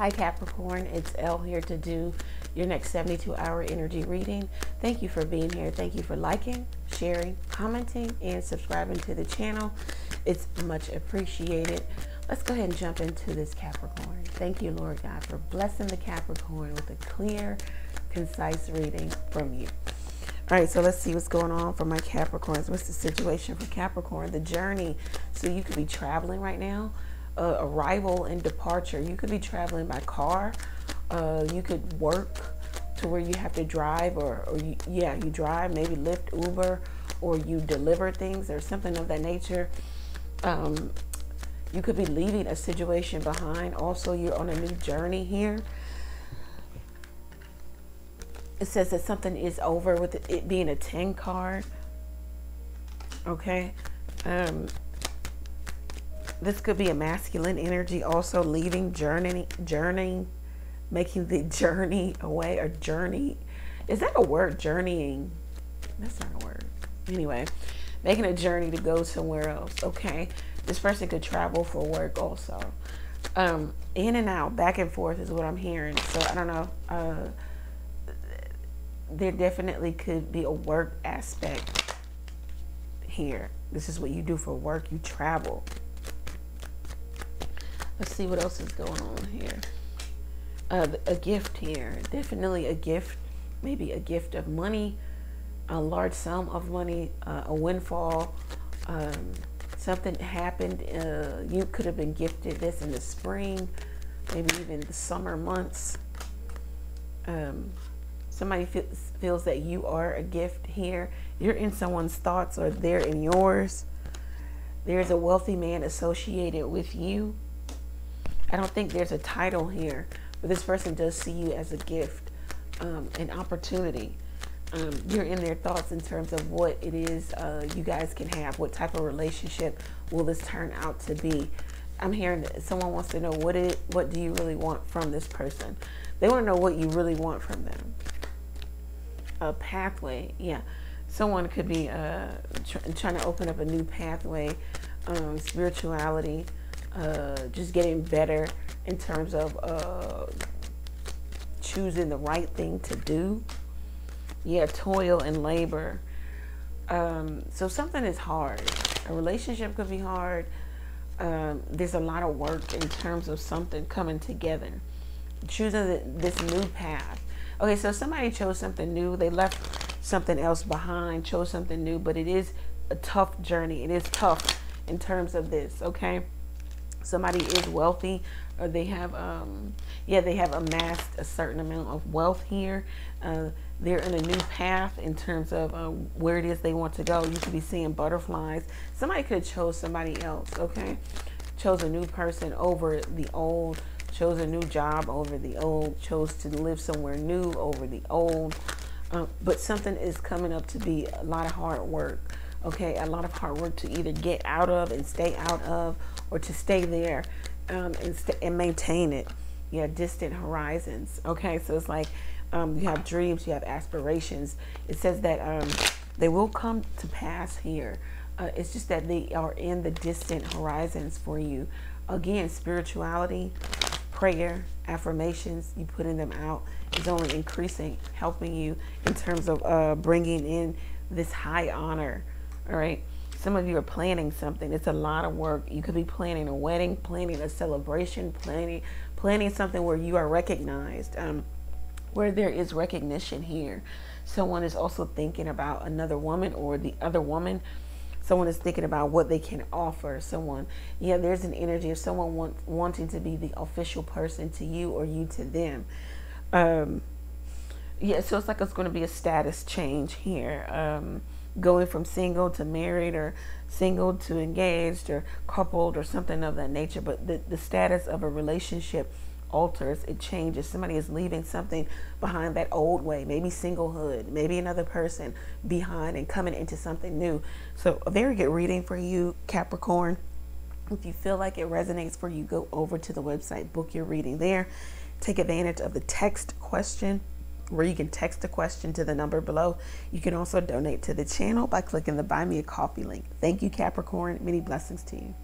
Hi Capricorn, it's Elle here to do your next 72-hour energy reading. Thank you for being here. Thank you for liking, sharing, commenting, and subscribing to the channel. It's much appreciated. Let's go ahead and jump into this Capricorn. Thank you, Lord God, for blessing the Capricorn with a clear, concise reading from you. All right, so let's see what's going on for my Capricorns. What's the situation for Capricorn? The journey. So you could be traveling right now. Arrival and departure. You could be traveling by car. You could work to where you have to drive, or you drive, maybe Lyft, Uber, or you deliver things or something of that nature. You could be leaving a situation behind. Also, you're on a new journey here. It says that something is over with it being a 10 card. Okay. This could be a masculine energy, also leaving, journeying, making the journey away, or journey. Is that a word? Journeying. That's not a word. Anyway, making a journey to go somewhere else. Okay. This person could travel for work also. In and out, back and forth is what I'm hearing. So I don't know. There definitely could be a work aspect here. This is what you do for work. You travel. Let's see what else is going on here. A gift here. Definitely a gift. Maybe a gift of money. A large sum of money. A windfall. Something happened. You could have been gifted this in the spring. Maybe even the summer months. Somebody feels that you are a gift here. You're in someone's thoughts, or they're in yours. There's a wealthy man associated with you. I don't think there's a title here, but this person does see you as a gift, an opportunity. You're in their thoughts in terms of what it is you guys can have. What type of relationship will this turn out to be? I'm hearing that someone wants to know what do you really want from this person? They want to know what you really want from them. A pathway, yeah. Someone could be trying to open up a new pathway, spirituality. Just getting better in terms of choosing the right thing to do. Yeah, toil and labor. So something is hard. A relationship could be hard. There's a lot of work in terms of something coming together. Choosing this new path. Okay, so somebody chose something new. They left something else behind, chose something new, but it is a tough journey. It is tough in terms of this, okay? Somebody is wealthy, or they have they have amassed a certain amount of wealth here. They're in a new path in terms of where it is they want to go. You could be seeing butterflies. Somebody could have chose somebody else, okay? Chose a new person over the old, chose a new job over the old, chose to live somewhere new over the old. But something is coming up to be a lot of hard work, okay? A lot of hard work to either get out of and stay out of, or to stay there and maintain it. You have distant horizons, okay? So it's like you have dreams, you have aspirations. It says that they will come to pass here. It's just that they are in the distant horizons for you. Again, spirituality, prayer, affirmations, you putting them out is only increasing, helping you in terms of bringing in this high honor, all right? Some of you are planning something. It's a lot of work. You could be planning a wedding, planning a celebration, planning something where you are recognized, where there is recognition here. Someone is also thinking about another woman or the other woman. Someone is thinking about what they can offer someone. Yeah, there's an energy of someone wanting to be the official person to you, or you to them. Yeah, so it's like it's going to be a status change here. Going from single to married, or single to engaged, or coupled, or something of that nature. But the status of a relationship alters, it changes. Somebody is leaving something behind, that old way, maybe singlehood, maybe another person behind, and coming into something new. So a very good reading for you, Capricorn. If you feel like it resonates for you, go over to the website, book your reading there. Take advantage of the text question, where you can text a question to the number below. You can also donate to the channel by clicking the Buy Me a Coffee link. Thank you, Capricorn. Many blessings to you.